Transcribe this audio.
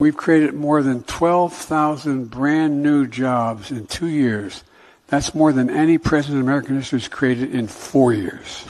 We've created more than 12,000 brand new jobs in 2 years. That's more than any president in American history has created in 4 years.